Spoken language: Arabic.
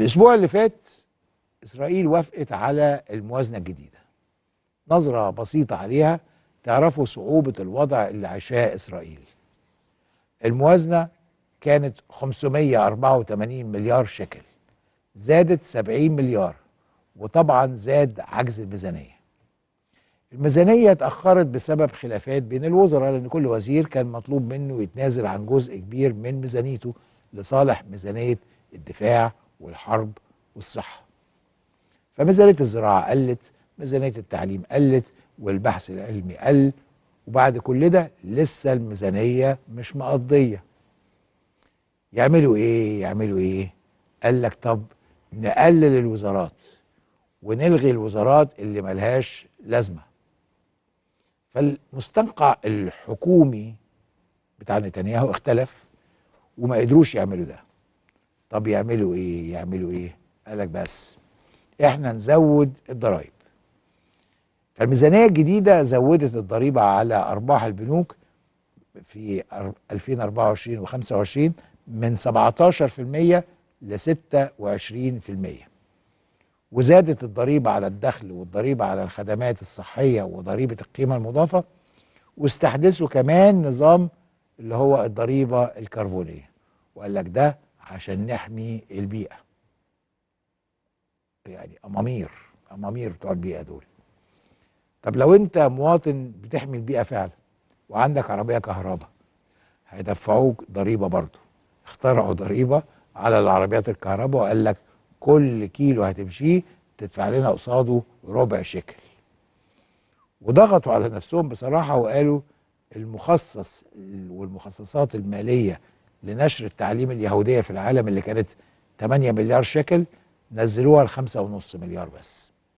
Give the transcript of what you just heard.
الأسبوع اللي فات إسرائيل وافقت على الموازنة الجديدة. نظرة بسيطة عليها تعرفوا صعوبة الوضع اللي عاشاه إسرائيل. الموازنة كانت 584 مليار شيكل، زادت 70 مليار، وطبعا زاد عجز الميزانية. الميزانية اتأخرت بسبب خلافات بين الوزراء، لأن كل وزير كان مطلوب منه يتنازل عن جزء كبير من ميزانيته لصالح ميزانية الدفاع والحرب والصحة. فميزانية الزراعة قلت، ميزانية التعليم قلت، والبحث العلمي قل، وبعد كل ده لسه الميزانية مش مقضية. يعملوا ايه؟ قال لك طب نقلل الوزارات ونلغي الوزارات اللي ملهاش لازمة. فالمستنقع الحكومي بتاع نتنياهو اختلف وما قدروش يعملوا ده. طب يعملوا ايه؟ قال لك بس احنا نزود الضرائب. فالميزانية الجديدة زودت الضريبة على أرباح البنوك في 2024 و25 من 17% ل 26%، وزادت الضريبة على الدخل والضريبة على الخدمات الصحية وضريبة القيمة المضافة، واستحدثوا كمان نظام اللي هو الضريبة الكربونية، وقال لك ده عشان نحمي البيئة. يعني أمامير بتوع البيئة دول. طب لو أنت مواطن بتحمي البيئة فعلا وعندك عربية كهرباء هيدفعوك ضريبة برضه. اخترعوا ضريبة على العربيات الكهرباء وقال لك كل كيلو هتمشيه تدفع لنا قصاده ربع شيكل. وضغطوا على نفسهم بصراحة وقالوا المخصص والمخصصات المالية لنشر التعليم اليهودية في العالم اللي كانت 8 مليار شيكل نزلوها ل 5.5 مليار بس.